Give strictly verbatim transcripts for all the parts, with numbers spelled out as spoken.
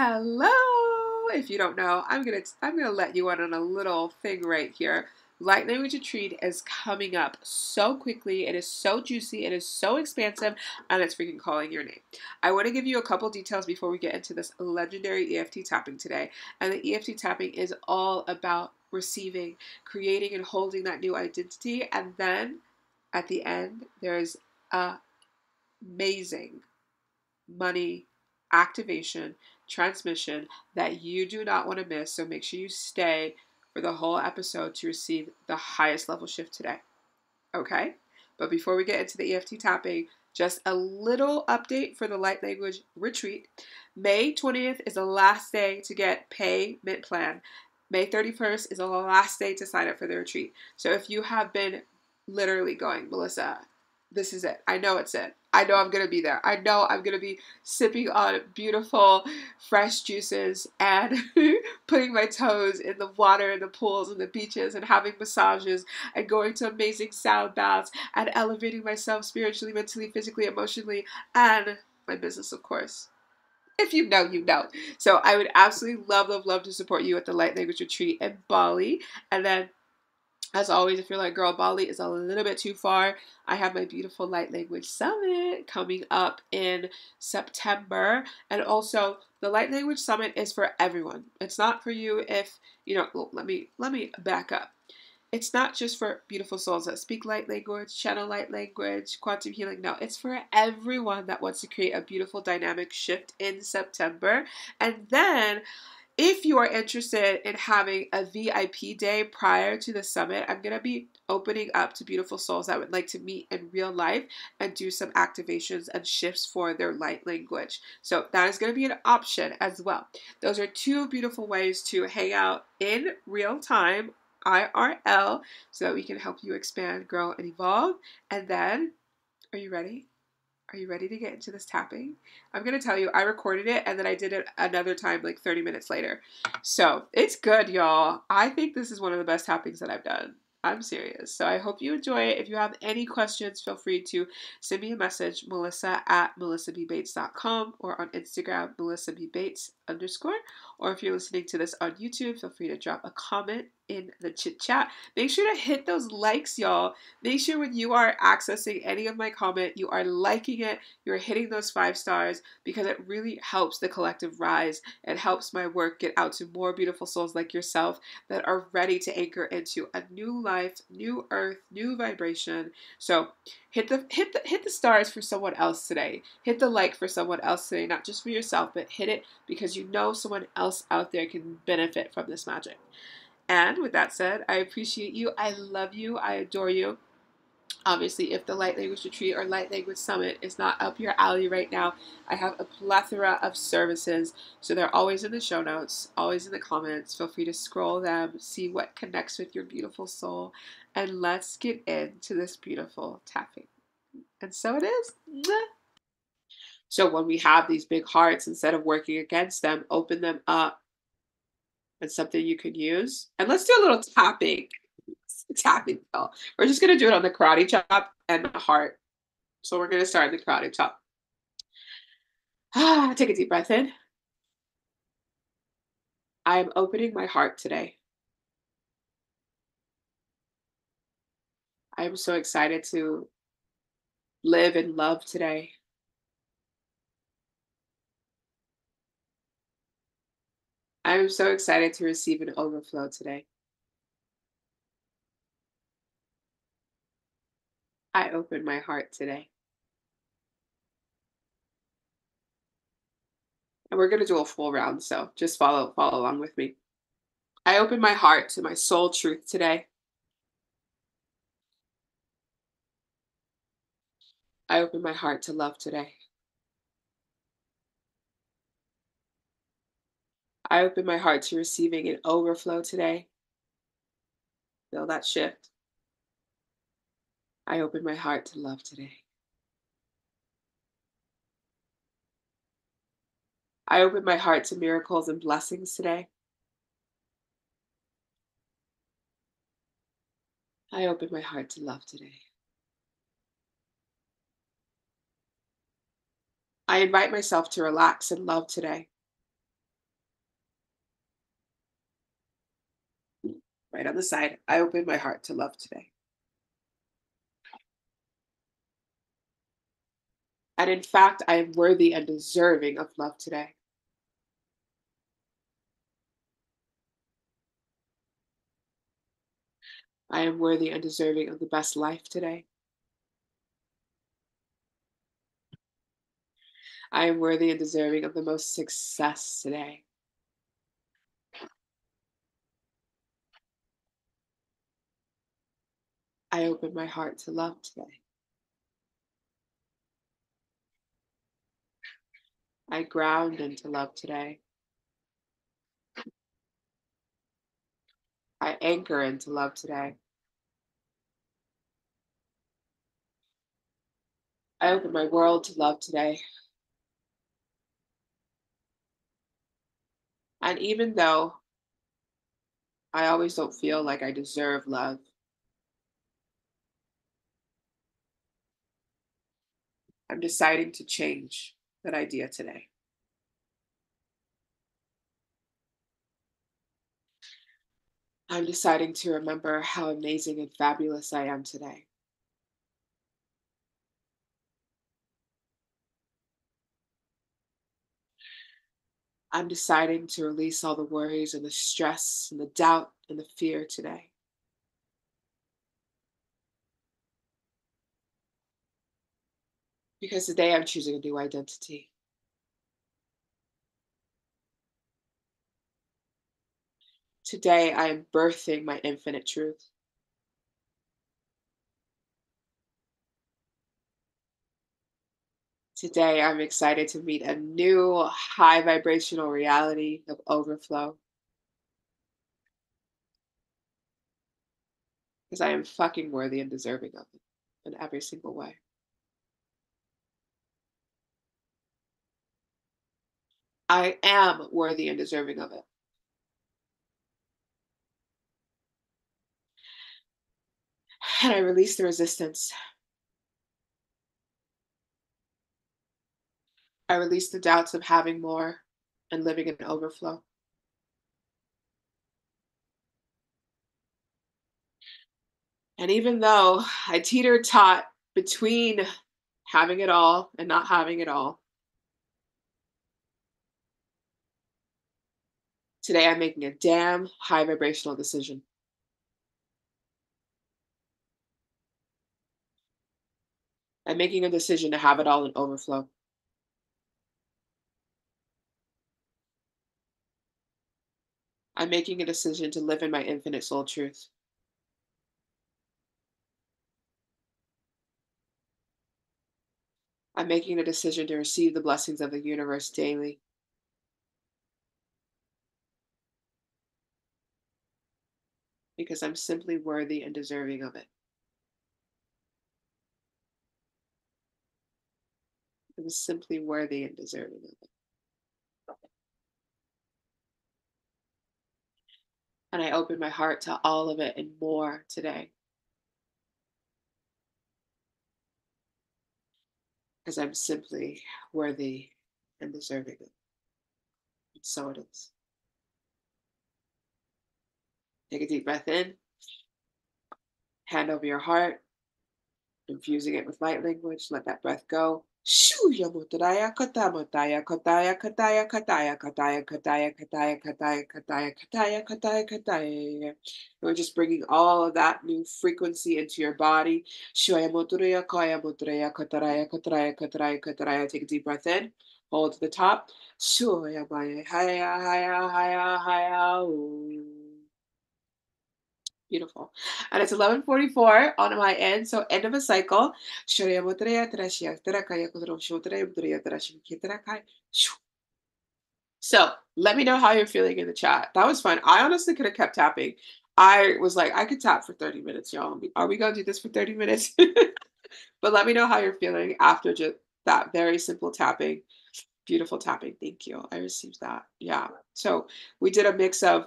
Hello! If you don't know, I'm gonna I'm gonna let you in on a little thing right here. Light Language Retreat is coming up so quickly. It is so juicy. It is so expansive, and it's freaking calling your name. I want to give you a couple details before we get into this legendary E F T tapping today. And the E F T tapping is all about receiving, creating, and holding that new identity. And then at the end, there's a amazing money activation transmission that you do not want to miss, so make sure you stay for the whole episode to receive the highest level shift today. Okay? But before we get into the E F T tapping, just a little update for the Light Language Retreat. May twentieth is the last day to get payment plan. May thirty-first is the last day to sign up for the retreat. So if you have been literally going, Melissa, this is it. I know it's it. I know I'm going to be there. I know I'm going to be sipping on beautiful, fresh juices and putting my toes in the water and the pools and the beaches and having massages and going to amazing sound baths and elevating myself spiritually, mentally, physically, emotionally, and my business, of course. If you know, you know. So I would absolutely love, love, love to support you at the Light Language Retreat in Bali. And then, as always, if you're like, girl, Bali is a little bit too far, I have my beautiful Light Language Summit coming up in September. And also, the Light Language Summit is for everyone. It's not for you if, you know, let me, let me back up. It's not just for beautiful souls that speak light language, channel light language, quantum healing. No, it's for everyone that wants to create a beautiful dynamic shift in September. And then, if you are interested in having a V I P day prior to the summit, I'm going to be opening up to beautiful souls that would like to meet in real life and do some activations and shifts for their light language. So that is going to be an option as well. Those are two beautiful ways to hang out in real time, I R L, so that we can help you expand, grow, and evolve. And then, are you ready? Are you ready to get into this tapping? I'm going to tell you, I recorded it and then I did it another time like thirty minutes later. So it's good, y'all. I think this is one of the best tappings that I've done. I'm serious. So I hope you enjoy it. If you have any questions, feel free to send me a message, Melissa at melissa b bates dot com, or on Instagram, melissabbates underscore. Or if you're listening to this on YouTube, feel free to drop a comment in the chit chat. Make sure to hit those likes, y'all. Make sure when you are accessing any of my comment, you are liking it, you're hitting those five stars, because it really helps the collective rise. It helps my work get out to more beautiful souls like yourself that are ready to anchor into a new life, new earth, new vibration. So hit the hit the hit the stars for someone else today. Hit the like for someone else today, not just for yourself, but hit it because you know someone else out there can benefit from this magic. And with that said, I appreciate you. I love you. I adore you. Obviously, if the Light Language Retreat or Light Language Summit is not up your alley right now, I have a plethora of services. So they're always in the show notes, always in the comments. Feel free to scroll them, see what connects with your beautiful soul. And let's get into this beautiful tapping. And so it is. So when we have these big hearts, instead of working against them, open them up. It's something you could use. And let's do a little tapping. Tapping, y'all. We're just going to do it on the karate chop and the heart. So we're going to start the karate chop. Ah, take a deep breath in. I am opening my heart today. I am so excited to live and love today. I am so excited to receive an overflow today. I open my heart today. And we're going to do a full round, so just follow, follow along with me. I open my heart to my soul truth today. I open my heart to love today. I open my heart to receiving an overflow today. Feel that shift. I open my heart to love today. I open my heart to miracles and blessings today. I open my heart to love today. I invite myself to relax and love today. right on the side. I open my heart to love today. And in fact, I am worthy and deserving of love today. I am worthy and deserving of the best life today. I am worthy and deserving of the most success today. I open my heart to love today. I ground into love today. I anchor into love today. I open my world to love today. And even though I always don't feel like I deserve love, I'm deciding to change that idea today. I'm deciding to remember how amazing and fabulous I am today. I'm deciding to release all the worries and the stress and the doubt and the fear today. Because today I'm choosing a new identity. Today I am birthing my infinite truth. Today I'm excited to meet a new high vibrational reality of overflow. Because I am fucking worthy and deserving of it in every single way. I am worthy and deserving of it. And I release the resistance. I release the doubts of having more and living in overflow. And even though I teeter-tot between having it all and not having it all, today I'm making a damn high vibrational decision. I'm making a decision to have it all in overflow. I'm making a decision to live in my infinite soul truth. I'm making a decision to receive the blessings of the universe daily. Because I'm simply worthy and deserving of it. I'm simply worthy and deserving of it. And I open my heart to all of it and more today. Because I'm simply worthy and deserving of it. And so it is. Take a deep breath in, hand over your heart, infusing it with light language. Let that breath go. And we're just bringing all of that new frequency into your body. Take a deep breath in. Hold to the top. Beautiful. And it's eleven forty-four on my end, so end of a cycle. So let me know how you're feeling in the chat. That was fun. I honestly could have kept tapping. I was like, I could tap for thirty minutes, y'all. Are we going to do this for thirty minutes? But let me know how you're feeling after just that very simple tapping. Beautiful tapping. Thank you. I received that. Yeah. So we did a mix of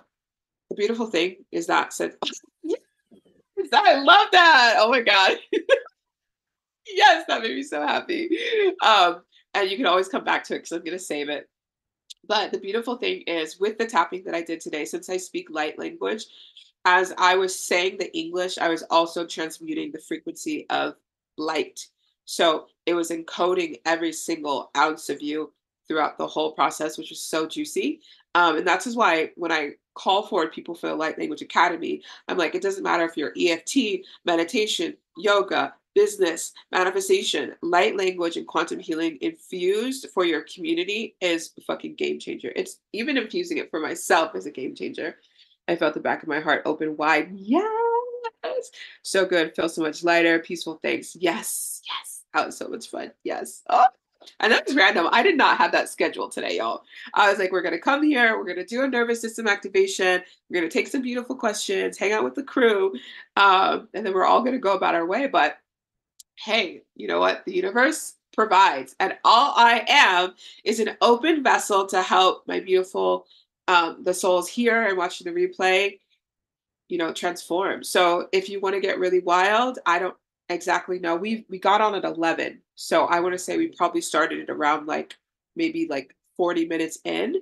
the beautiful thing is that said. I love that. Oh my God. Yes, that made me so happy. Um, and you can always come back to it because I'm going to save it. But the beautiful thing is with the tapping that I did today, since I speak light language, as I was saying the English, I was also transmuting the frequency of light. So it was encoding every single ounce of you throughout the whole process, which was so juicy. Um, and that's just why when I call forward people for the Light Language Academy, I'm like, it doesn't matter if you're E F T, meditation, yoga, business, manifestation, light language and quantum healing infused for your community is a fucking game changer. It's even infusing it for myself is a game changer. I felt the back of my heart open wide. Yes. So good. Feel so much lighter. Peaceful. Thanks. Yes. Yes. That was so much fun. Yes. Oh. And that was random. I did not have that scheduled today, y'all. I was like, we're going to come here. We're going to do a nervous system activation. We're going to take some beautiful questions, hang out with the crew. Um, and then we're all going to go about our way. But hey, you know what? The universe provides. And all I am is an open vessel to help my beautiful, um, the souls here and watching the replay, you know, transform. So if you want to get really wild, I don't exactly know. We we got on at eleven. So I want to say we probably started it around like maybe like forty minutes in.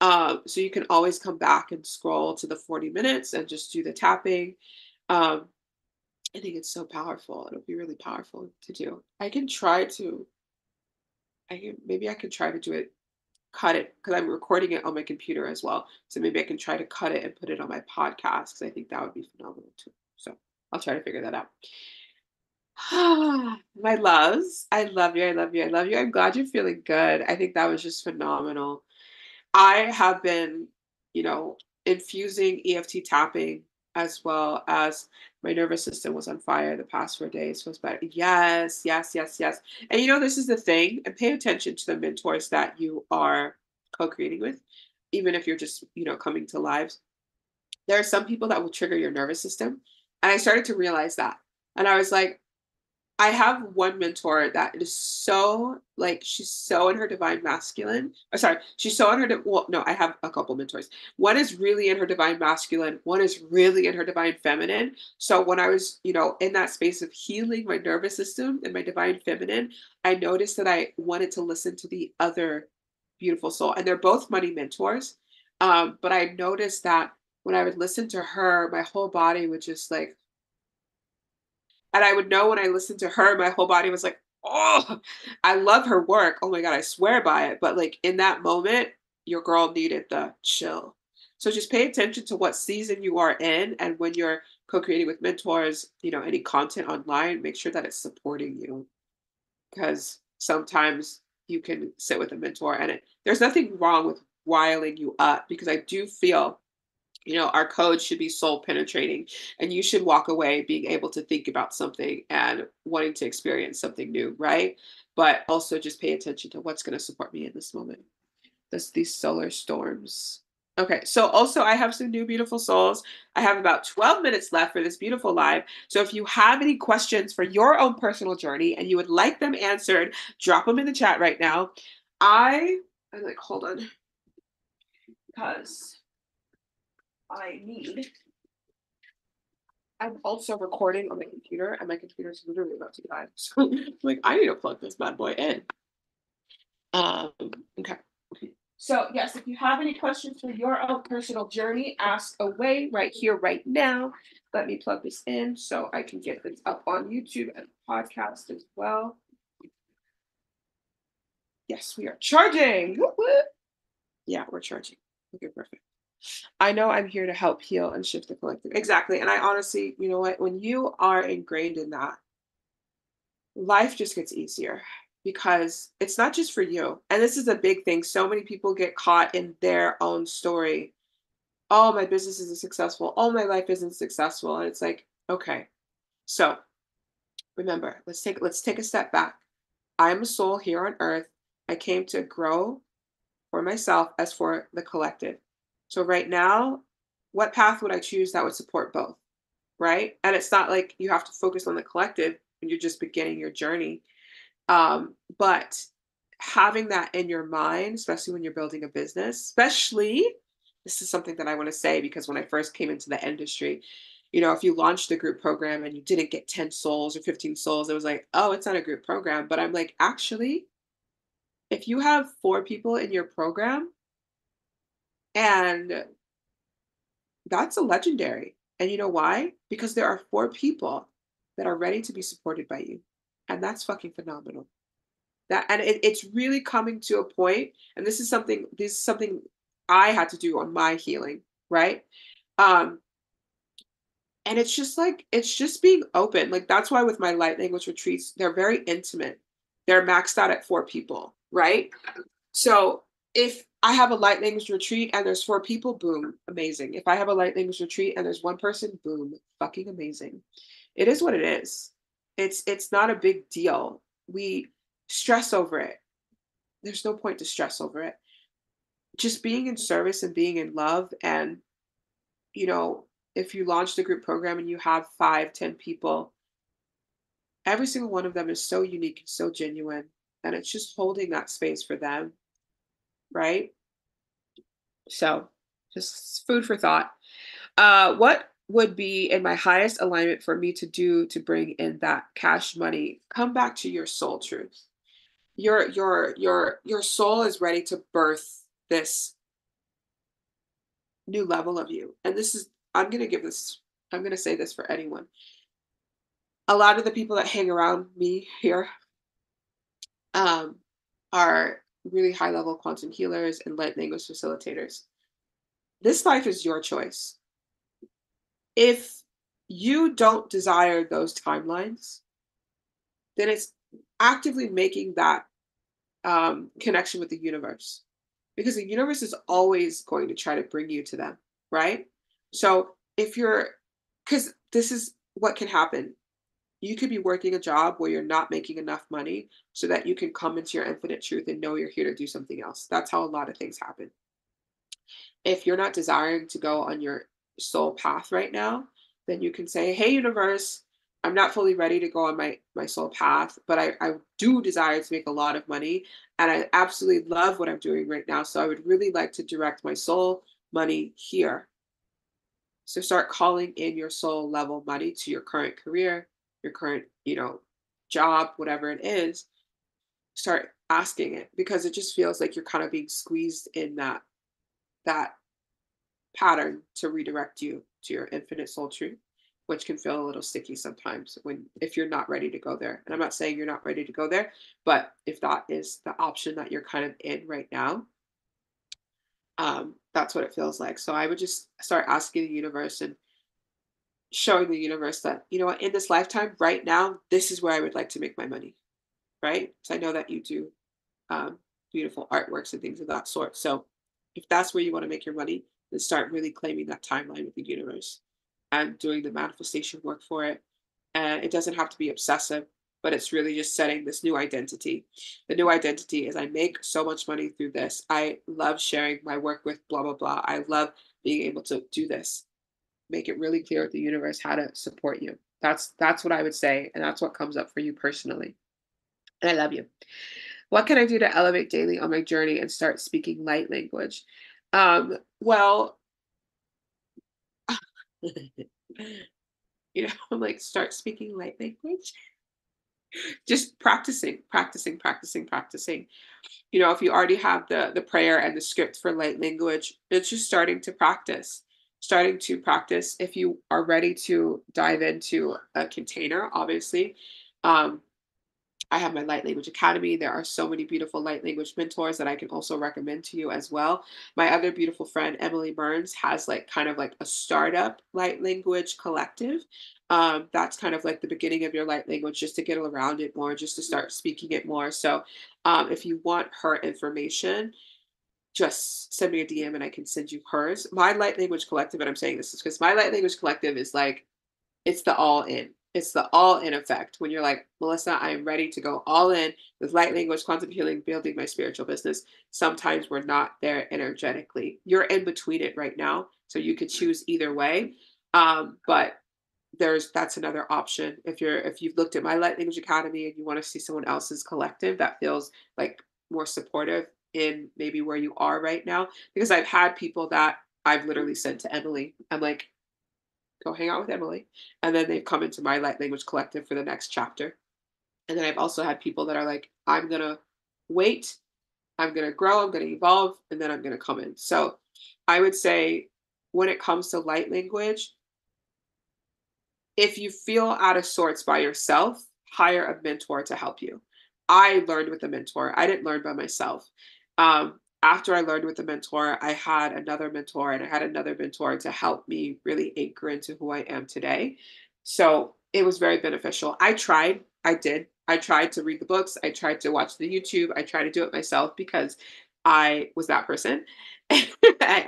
Um, so you can always come back and scroll to the forty minutes and just do the tapping. Um, I think it's so powerful. It'll be really powerful to do. I can try to, I can, maybe I can try to do it, cut it, because I'm recording it on my computer as well. So maybe I can try to cut it and put it on my podcast, because I think that would be phenomenal too. So I'll try to figure that out. My loves, I love you. I love you. I love you. I'm glad you're feeling good. I think that was just phenomenal. I have been, you know, infusing E F T tapping as well as my nervous system was on fire the past four days. So it's better. Yes, yes, yes, yes. And you know, this is the thing, and pay attention to the mentors that you are co-creating with, even if you're just, you know, coming to lives. There are some people that will trigger your nervous system. And I started to realize that. And I was like, I have one mentor that is so like, she's so in her divine masculine. Oh, sorry, she's so in her, di- well, no, I have a couple mentors. One is really in her divine masculine. One is really in her divine feminine. So when I was, you know, in that space of healing my nervous system and my divine feminine, I noticed that I wanted to listen to the other beautiful soul. And they're both money mentors. Um, but I noticed that when I would listen to her, my whole body would just like, and I would know when I listened to her, my whole body was like, oh, I love her work. Oh my God, I swear by it. But like in that moment, your girl needed the chill. So just pay attention to what season you are in. And when you're co-creating with mentors, you know, any content online, make sure that it's supporting you. Because sometimes you can sit with a mentor and it, there's nothing wrong with wiling you up, because I do feel, you know, our code should be soul penetrating, and you should walk away being able to think about something and wanting to experience something new, right? But also just pay attention to what's going to support me in this moment. That's these solar storms. Okay, so also I have some new beautiful souls. I have about twelve minutes left for this beautiful live. So if you have any questions for your own personal journey and you would like them answered, drop them in the chat right now. I, I'm like, hold on, because I need. I'm also recording on my computer, and my computer's literally about to die. So, like, I need to plug this bad boy in. Um. Okay. So, yes, if you have any questions for your own personal journey, ask away right here, right now. Let me plug this in so I can get this up on YouTube and podcast as well. Yes, we are charging. Yeah, we're charging. Okay, perfect. I know I'm here to help heal and shift the collective. Exactly. And I honestly, you know what, when you are ingrained in that, life just gets easier, because it's not just for you. And this is a big thing. So many people get caught in their own story. Oh, my business isn't successful. Oh, my life isn't successful. And it's like, okay. So remember, let's take, let's take a step back. I'm a soul here on earth. I came to grow for myself as for the collective. So right now, what path would I choose that would support both, right? And it's not like you have to focus on the collective when you're just beginning your journey. Um, but having that in your mind, especially when you're building a business, especially, this is something that I want to say, because when I first came into the industry, you know, if you launched the group program and you didn't get ten souls or fifteen souls, it was like, oh, it's not a group program. But I'm like, actually, if you have four people in your program, and that's a legendary. And you know why? Because there are four people that are ready to be supported by you. And that's fucking phenomenal. That, and it, it's really coming to a point, and this is something, this is something I had to do on my healing, right? Um, and it's just like, it's just being open. Like, that's why with my light language retreats, they're very intimate. They're maxed out at four people, right? So if I have a light language retreat and there's four people, boom, amazing. If I have a light language retreat and there's one person, boom, fucking amazing. It is what it is. It's, it's not a big deal. We stress over it. There's no point to stress over it. Just being in service and being in love. And, you know, if you launch the group program and you have five, ten people, every single one of them is so unique and so genuine. And it's just holding that space for them, right? So just food for thought. Uh, what would be in my highest alignment for me to do to bring in that cash money? Come back to your soul truth. Your, your, your, your soul is ready to birth this new level of you. And this is, I'm going to give this, I'm going to say this for anyone. A lot of the people that hang around me here um, are really high level quantum healers and light language facilitators. This life is your choice. If you don't desire those timelines, then it's actively making that um, connection with the universe, because the universe is always going to try to bring you to them, right? So if you're, because this is what can happen. You could be working a job where you're not making enough money so that you can come into your infinite truth and know you're here to do something else. That's how a lot of things happen. If you're not desiring to go on your soul path right now, then you can say, hey, universe, I'm not fully ready to go on my, my soul path, but I, I do desire to make a lot of money. And I absolutely love what I'm doing right now. So I would really like to direct my soul money here. So start calling in your soul level money to your current career, your current, you know, job, whatever it is. Start asking it, because it just feels like you're kind of being squeezed in that, that pattern to redirect you to your infinite soul truth, which can feel a little sticky sometimes when, if you're not ready to go there. And I'm not saying you're not ready to go there, but if that is the option that you're kind of in right now, um, that's what it feels like. So I would just start asking the universe and showing the universe that, you know what, in this lifetime right now, this is where I would like to make my money, right? So I know that you do um, beautiful artworks and things of that sort. So if that's where you want to make your money, then start really claiming that timeline with the universe and doing the manifestation work for it. And it doesn't have to be obsessive, but it's really just setting this new identity. The new identity is, I make so much money through this. I love sharing my work with blah, blah, blah. I love being able to do this. Make it really clear with the universe how to support you. That's, that's what I would say. And that's what comes up for you personally. And I love you. What can I do to elevate daily on my journey and start speaking light language? Um, well, you know, I'm like, start speaking light language. Just practicing, practicing, practicing, practicing. You know, if you already have the, the prayer and the script for light language, it's just starting to practice. Starting to practice. If you are ready to dive into a container, obviously, um, I have my Light Language Academy. There are so many beautiful light language mentors that I can also recommend to you as well. My other beautiful friend, Emily Burns, has like kind of like a startup light language collective. Um, that's kind of like the beginning of your light language, just to get around it more, just to start speaking it more. So um, if you want her information, just send me a D M and I can send you hers. My Light Language Collective, and I'm saying this is because my Light Language Collective is like, it's the all in. It's the all in effect. When you're like, Melissa, I am ready to go all in with light language, quantum healing, building my spiritual business. Sometimes we're not there energetically. You're in between it right now. So you could choose either way. Um, but there's, that's another option. If you're, if you've looked at my Light Language Academy and you want to see someone else's collective that feels like more supportive in maybe where you are right now, because I've had people that I've literally sent to Emily. I'm like, go hang out with Emily. And then they've come into my Light Language Collective for the next chapter. And then I've also had people that are like, I'm going to wait, I'm going to grow, I'm going to evolve, and then I'm going to come in. So I would say when it comes to light language, If you feel out of sorts by yourself, hire a mentor to help you. I learned with a mentor. I didn't learn by myself. Um, after I learned with a mentor, I had another mentor and I had another mentor to help me really anchor into who I am today. So it was very beneficial. I tried. I did. I tried to read the books. I tried to watch the YouTube. I tried to do it myself because I was that person. I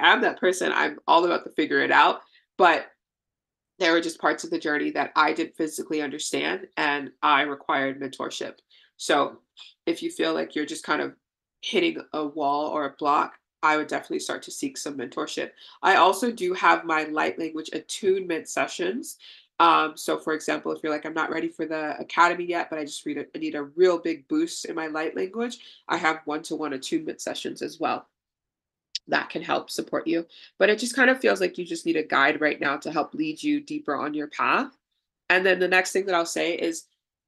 am that person. I'm all about to figure it out. But there were just parts of the journey that I didn't physically understand, and I required mentorship. So if you feel like you're just kind of hitting a wall or a block, I would definitely start to seek some mentorship. I also do have my light language attunement sessions. Um, so for example, if you're like, I'm not ready for the academy yet, but I just read it, I need a real big boost in my light language, I have one-to-one attunement sessions as well. That can help support you. But it just kind of feels like you just need a guide right now to help lead you deeper on your path. And then the next thing that I'll say is,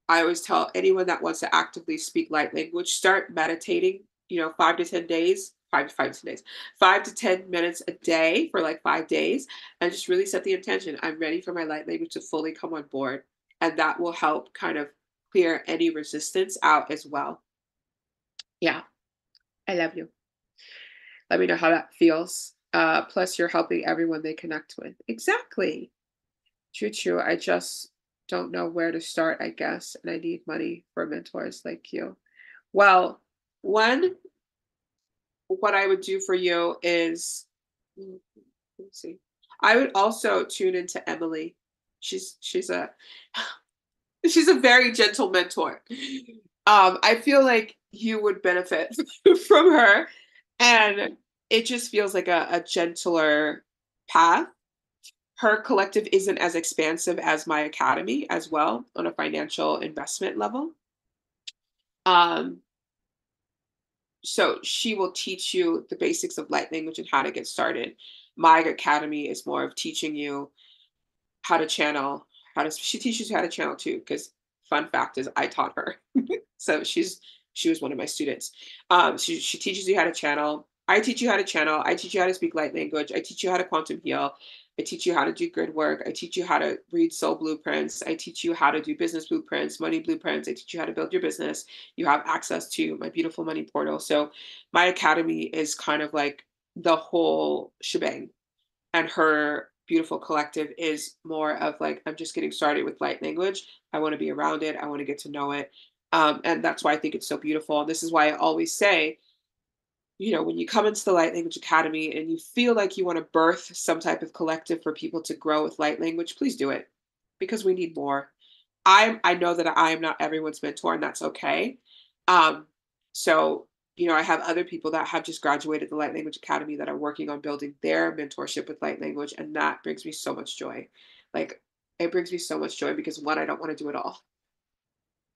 I always tell anyone that wants to actively speak light language, start meditating, you know, five to ten days, five to five to ten days, five to ten minutes a day for like five days. And just really set the intention. I'm ready for my light language to fully come on board. And that will help kind of clear any resistance out as well. Yeah. I love you. Let me know how that feels. Uh, plus you're helping everyone they connect with. Exactly. True, true. I just don't know where to start, I guess. And I need money for mentors like you. Well, one, what I would do for you is, let's see. I would also tune into Emily. She's, she's a, she's a very gentle mentor. Um, I feel like you would benefit from her. And it just feels like a, a gentler path. Her collective isn't as expansive as my academy as well on a financial investment level. Um, so she will teach you the basics of light language and how to get started. My academy is more of teaching you how to channel, how to, she teaches you how to channel too, because fun fact is I taught her. So she's, She was one of my students. Um, she, she teaches you how to channel. I teach you how to channel. I teach you how to speak light language. I teach you how to quantum heal. I teach you how to do grid work. I teach you how to read soul blueprints. I teach you how to do business blueprints, money blueprints. I teach you how to build your business. You have access to my beautiful money portal. So my academy is kind of like the whole shebang. And her beautiful collective is more of like, I'm just getting started with light language. I want to be around it. I want to get to know it. Um, and that's why I think it's so beautiful. And this is why I always say, you know, when you come into the Light Language Academy and you feel like you want to birth some type of collective for people to grow with light language, please do it, because we need more. I I know that I am not everyone's mentor, and that's okay. Um, so, you know, I have other people that have just graduated the Light Language Academy that are working on building their mentorship with light language. And that brings me so much joy. Like, it brings me so much joy because, one, I don't want to do it all.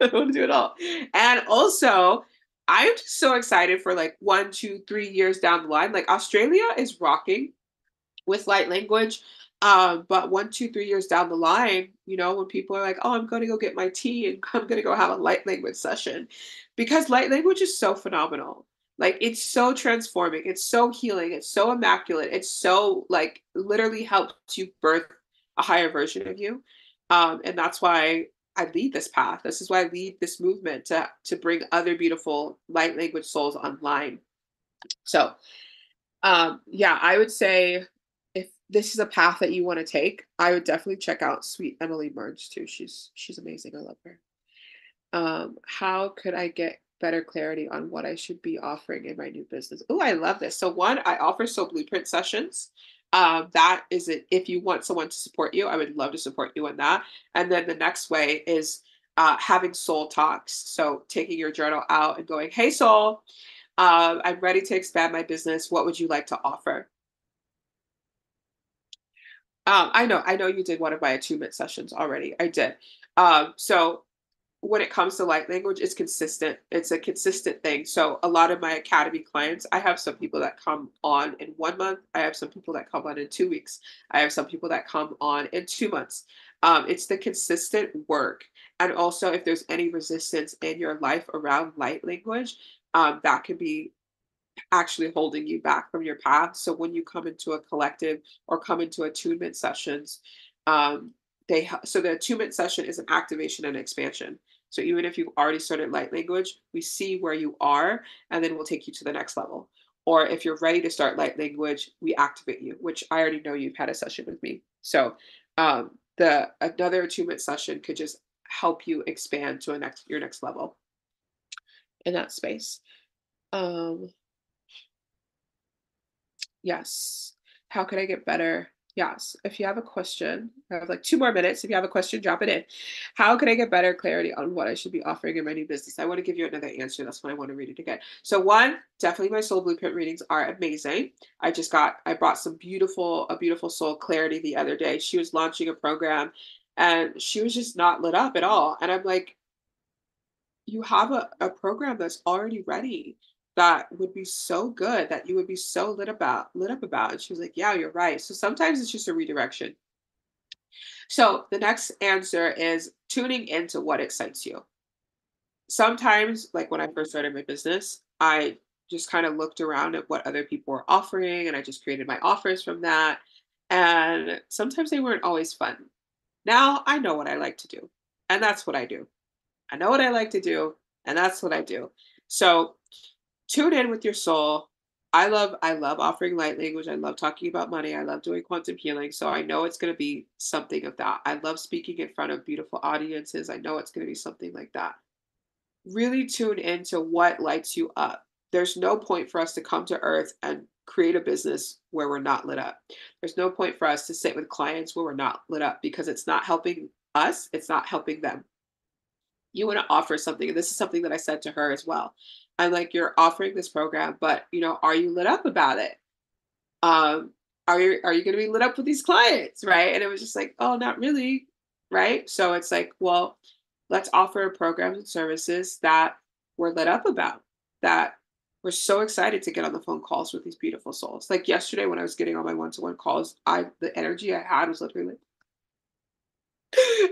I don't want to do it all. And also, I'm just so excited for like one, two, three years down the line. Like, Australia is rocking with light language. Um, but one, two, three years down the line, you know, when people are like, oh, I'm going to go get my tea and I'm going to go have a light language session, because light language is so phenomenal. Like, it's so transforming. It's so healing. It's so immaculate. It's so, like, literally helps you birth a higher version of you. Um, and that's why I lead this path. This is why I lead this movement to, to bring other beautiful light language souls online. So, um, yeah, I would say if this is a path that you want to take, I would definitely check out sweet Emily Burns too. She's, she's amazing. I love her. Um, how could I get better clarity on what I should be offering in my new business? Oh, I love this. So one, I offer Soul Blueprint sessions. Um, that is it. If you want someone to support you, I would love to support you on that. And then the next way is uh, having soul talks. So taking your journal out and going, hey, soul, uh, I'm ready to expand my business. What would you like to offer? Um, I know, I know you did one of my attunement sessions already. I did. Um, so when it comes to light language, it's consistent. It's a consistent thing. So a lot of my academy clients, I have some people that come on in one month. I have some people that come on in two weeks. I have some people that come on in two months. Um, it's the consistent work. And also, if there's any resistance in your life around light language, um, that could be actually holding you back from your path. So when you come into a collective or come into attunement sessions, um, they so the two-minute session is an activation and expansion. So even if you've already started light language, we see where you are, and then we'll take you to the next level. Or if you're ready to start light language, we activate you, which I already know you've had a session with me. So um, the another two-minute session could just help you expand to a next your next level in that space. Um, yes. How can I get better? Yes. If you have a question, I have like two more minutes. If you have a question, drop it in. How can I get better clarity on what I should be offering in my new business? I want to give you another answer. That's why I want to read it again. So one, definitely my soul blueprint readings are amazing. I just got, I brought some beautiful, a beautiful soul Clarity the other day. She was launching a program and she was just not lit up at all. And I'm like, you have a, a program that's already ready. That would be so good, that you would be so lit about, lit up about. And she was like, yeah, you're right. So sometimes it's just a redirection. So the next answer is tuning into what excites you. Sometimes, like when I first started my business, I just kind of looked around at what other people were offering, and I just created my offers from that. And sometimes they weren't always fun. Now I know what I like to do, and that's what I do. I know what I like to do, and that's what I do. So tune in with your soul. I love, I love offering light language. I love talking about money. I love doing quantum healing. So I know it's going to be something of that. I love speaking in front of beautiful audiences. I know it's going to be something like that. Really tune into what lights you up. There's no point for us to come to earth and create a business where we're not lit up. There's no point for us to sit with clients where we're not lit up, because it's not helping us. It's not helping them. You want to offer something. And this is something that I said to her as well. I'm like, you're offering this program, but you know, are you lit up about it? Um, are you, are you going to be lit up with these clients? Right. And it was just like, oh, not really. Right. So it's like, well, let's offer programs and services that we're lit up about, that we're so excited to get on the phone calls with these beautiful souls. Like yesterday when I was getting on my one-to-one calls, I, the energy I had was literally,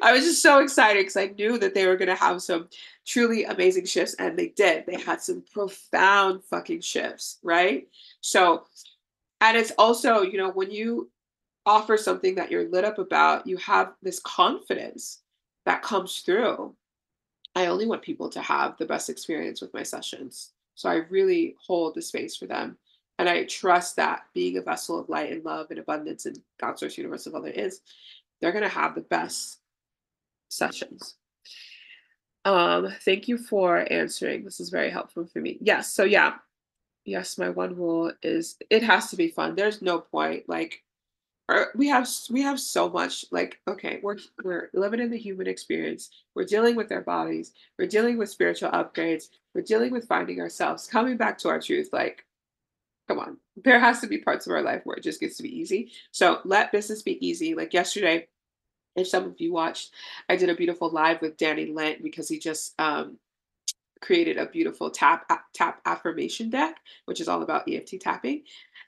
I was just so excited because I knew that they were going to have some truly amazing shifts, and they did. They had some profound fucking shifts, right? So, and it's also, you know, when you offer something that you're lit up about, you have this confidence that comes through. I only want people to have the best experience with my sessions. So I really hold the space for them. And I trust that being a vessel of light and love and abundance and God, source, universe of all there is, they're going to have the best sessions. Um, thank you for answering. This is very helpful for me. Yes. So yeah. Yes. My one rule is it has to be fun. There's no point. Like we have, we have so much like, okay, we're, we're living in the human experience. We're dealing with our bodies. We're dealing with spiritual upgrades. We're dealing with finding ourselves, coming back to our truth. Like, come on, there has to be parts of our life where it just gets to be easy. So let business be easy. Like yesterday, if some of you watched, I did a beautiful live with Danny Lent because he just um, created a beautiful tap tap affirmation deck, which is all about E F T tapping.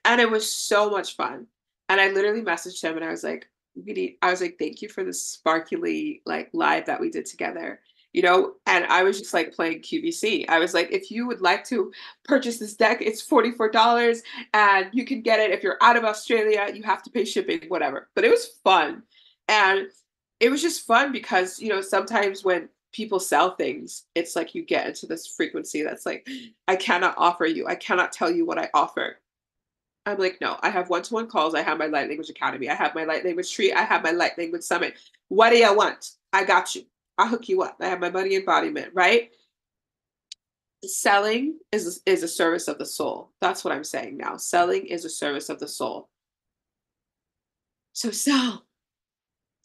And it was so much fun. And I literally messaged him and I was like, we need, I was like, thank you for the sparkly like live that we did together. You know, and I was just like playing Q V C. I was like, if you would like to purchase this deck, it's forty-four dollars and you can get it. If you're out of Australia, you have to pay shipping, whatever. But it was fun. And it was just fun because, you know, sometimes when people sell things, it's like you get into this frequency that's like, I cannot offer you. I cannot tell you what I offer. I'm like, no, I have one-to-one calls. I have my Light Language Academy. I have my Light Language Retreat. I have my Light Language Summit. What do you want? I got you. I'll hook you up. I have my money embodiment, right? Selling is, is a service of the soul. That's what I'm saying now. Selling is a service of the soul. So sell,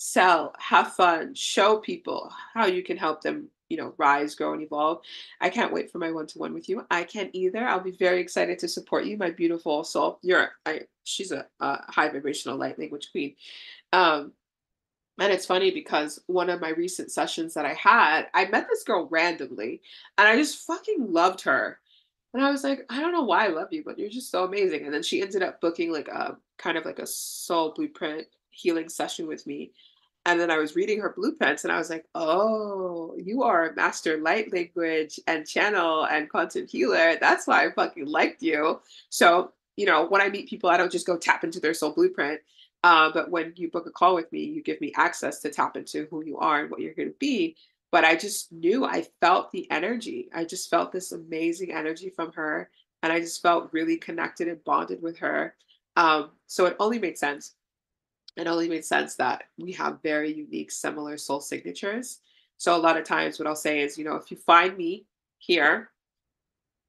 sell, have fun, show people how you can help them, you know, rise, grow, and evolve. I can't wait for my one-to-one with you. I can't either. I'll be very excited to support you, my beautiful soul. You're, I, she's a, a high vibrational light language queen. Um, And it's funny because one of my recent sessions that I had, I met this girl randomly and I just fucking loved her. And I was like, I don't know why I love you, but you're just so amazing. And then she ended up booking like a kind of like a soul blueprint healing session with me. And then I was reading her blueprints and I was like, oh, you are a master light language and channel and quantum healer. That's why I fucking liked you. So, you know, when I meet people, I don't just go tap into their soul blueprint. Uh, but when you book a call with me, you give me access to tap into who you are and what you're going to be. But I just knew, I felt the energy. I just felt this amazing energy from her. And I just felt really connected and bonded with her. Um, so it only made sense. It only made sense that we have very unique, similar soul signatures. So a lot of times what I'll say is, you know, if you find me here,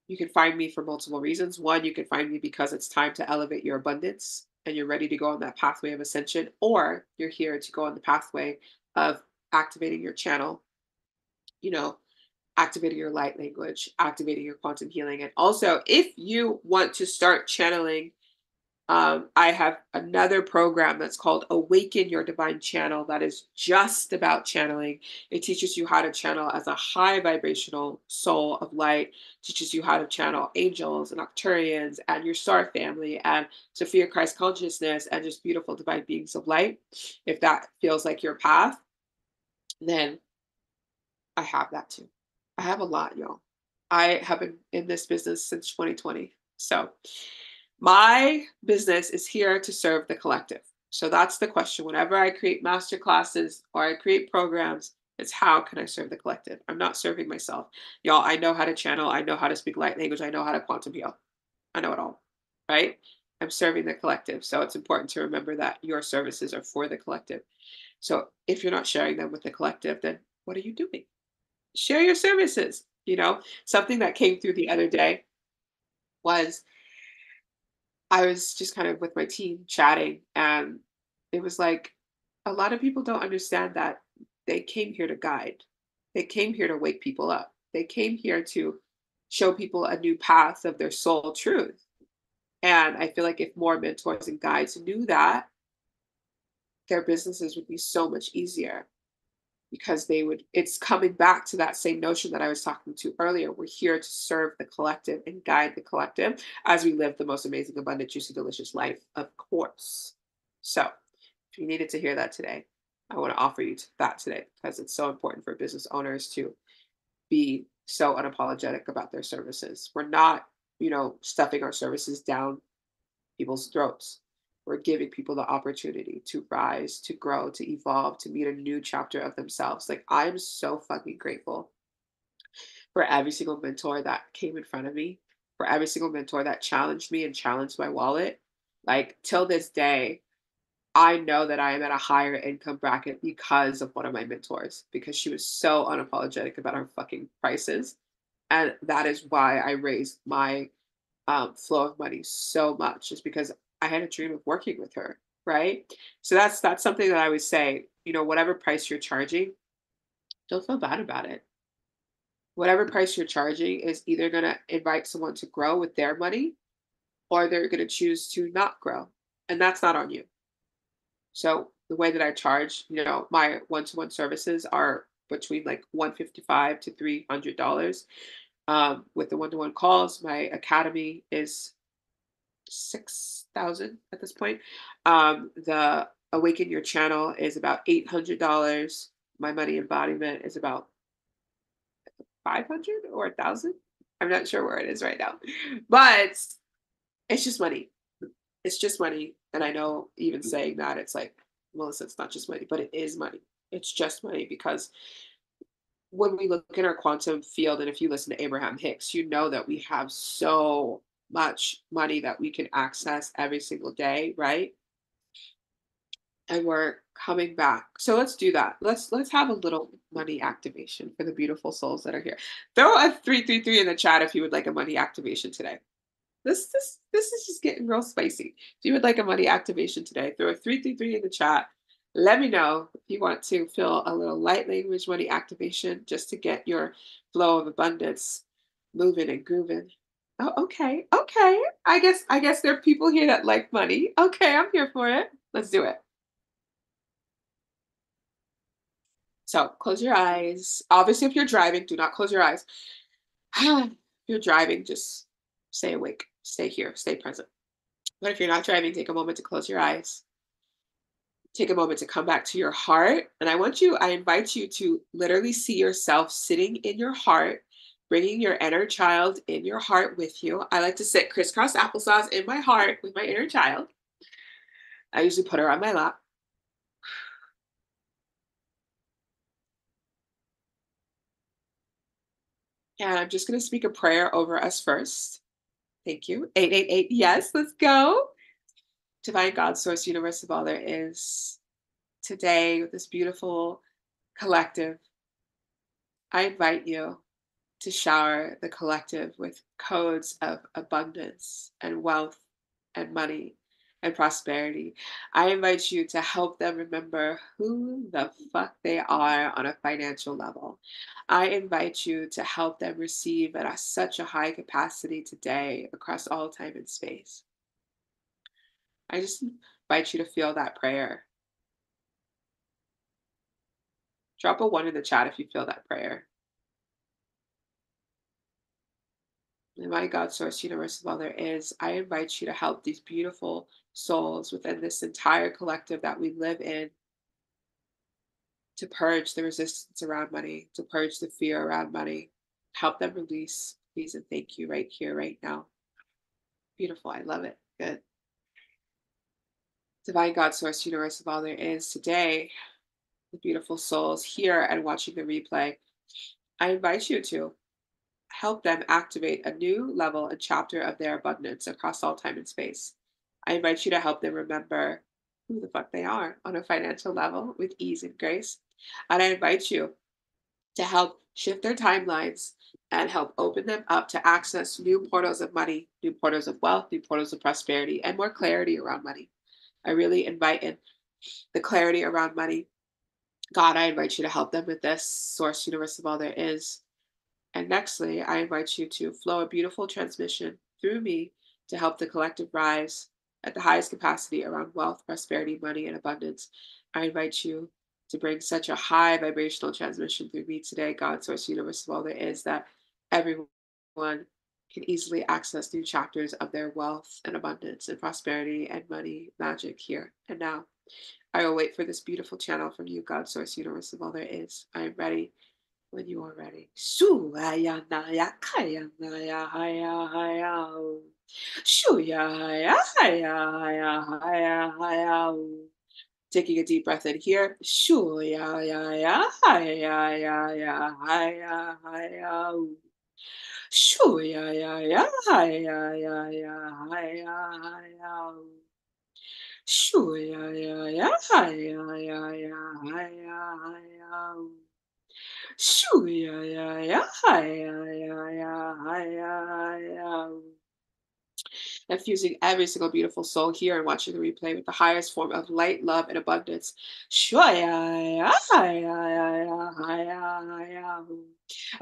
you can find me for multiple reasons. One, you can find me because it's time to elevate your abundance and you're ready to go on that pathway of ascension, or you're here to go on the pathway of activating your channel, you know, activating your light language, activating your quantum healing. And also, if you want to start channeling, um, I have another program that's called Awaken Your Divine Channel that is just about channeling. It teaches you how to channel as a high vibrational soul of light, teaches you how to channel angels and Octarians and your star family and Sophia Christ consciousness and just beautiful divine beings of light. If that feels like your path, then I have that too. I have a lot, y'all. I have been in this business since twenty twenty. So my business is here to serve the collective. So that's the question. Whenever I create masterclasses or I create programs, it's how can I serve the collective? I'm not serving myself. Y'all, I know how to channel. I know how to speak light language. I know how to quantum heal. I know it all, right? I'm serving the collective. So it's important to remember that your services are for the collective. So if you're not sharing them with the collective, then what are you doing? Share your services. You know, something that came through the other day was I was just kind of with my team chatting, and it was like, a lot of people don't understand that they came here to guide. They came here to wake people up. They came here to show people a new path of their soul truth. And I feel like if more mentors and guides knew that, their businesses would be so much easier. Because they would, it's coming back to that same notion that I was talking to earlier. We're here to serve the collective and guide the collective as we live the most amazing, abundant, juicy, delicious life, of course. So if you needed to hear that today, I want to offer you that today, because it's so important for business owners to be so unapologetic about their services. We're not, you know, stuffing our services down people's throats. We're giving people the opportunity to rise, to grow, to evolve, to meet a new chapter of themselves. Like, I'm so fucking grateful for every single mentor that came in front of me, for every single mentor that challenged me and challenged my wallet. Like, till this day, I know that I am at a higher income bracket because of one of my mentors, because she was so unapologetic about our fucking prices. And that is why I raised my um, flow of money so much, is because I had a dream of working with her, right? So that's that's something that I would say, you know, whatever price you're charging, don't feel bad about it. Whatever price you're charging is either going to invite someone to grow with their money, or they're going to choose to not grow. And that's not on you. So the way that I charge, you know, my one-to-one services are between like one hundred fifty-five dollars to three hundred dollars. Um, with the one-to-one calls, my academy is six thousand at this point. Um, the Awaken Your Channel is about eight hundred dollars. My money embodiment is about five hundred or a thousand. I'm not sure where it is right now, but it's just money. It's just money. And I know even saying that, it's like, Melissa, it's not just money, but it is money. It's just money, because when we look in our quantum field, and if you listen to Abraham Hicks, you know that we have so much money that we can access every single day, right? And we're coming back. So let's do that. Let's let's have a little money activation for the beautiful souls that are here. Throw a three three three in the chat if you would like a money activation today. This this this is just getting real spicy. If you would like a money activation today, throw a three three three in the chat. Let me know if you want to feel a little light language money activation, just to get your flow of abundance moving and grooving. Oh, okay. Okay. I guess, I guess there are people here that like money. Okay. I'm here for it. Let's do it. So close your eyes. Obviously, if you're driving, do not close your eyes. If you're driving, just stay awake, stay here, stay present. But if you're not driving, take a moment to close your eyes. Take a moment to come back to your heart. And I want you, I invite you to literally see yourself sitting in your heart, bringing your inner child in your heart with you. I like to sit crisscross applesauce in my heart with my inner child. I usually put her on my lap. And I'm just going to speak a prayer over us first. Thank you. eight eight eight. Yes, let's go. Divine God, source, universe of all there is. Today, with this beautiful collective, I invite you to shower the collective with codes of abundance and wealth and money and prosperity. I invite you to help them remember who the fuck they are on a financial level. I invite you to help them receive at such a high capacity today across all time and space. I just invite you to feel that prayer. Drop a one in the chat if you feel that prayer. And my God, source, universe of all there is, I invite you to help these beautiful souls within this entire collective that we live in to purge the resistance around money, to purge the fear around money, help them release, please and thank you right here, right now. Beautiful, I love it, good. Divine God, source, universe of all there is, today, the beautiful souls here and watching the replay, I invite you to help them activate a new level and chapter of their abundance across all time and space. I invite you to help them remember who the fuck they are on a financial level with ease and grace. And I invite you to help shift their timelines and help open them up to access new portals of money, new portals of wealth, new portals of prosperity, and more clarity around money. I really invite in the clarity around money. God, I invite you to help them with this, source, universe of all there is. And nextly, I invite you to flow a beautiful transmission through me to help the collective rise at the highest capacity around wealth, prosperity, money, and abundance. I invite you to bring such a high vibrational transmission through me today, God, source, universe of all there is, that everyone can easily access new chapters of their wealth and abundance and prosperity and money magic here and now. I will wait for this beautiful channel from you, God, source, universe of all there is. I am ready. When you are ready. Taking a deep breath in here. Shoo ya ya ya hi ya ya ya hi ya ya. Infusing every single beautiful soul here and watching the replay with the highest form of light, love, and abundance. Shoo ya ya hi ya ya hi ya ya.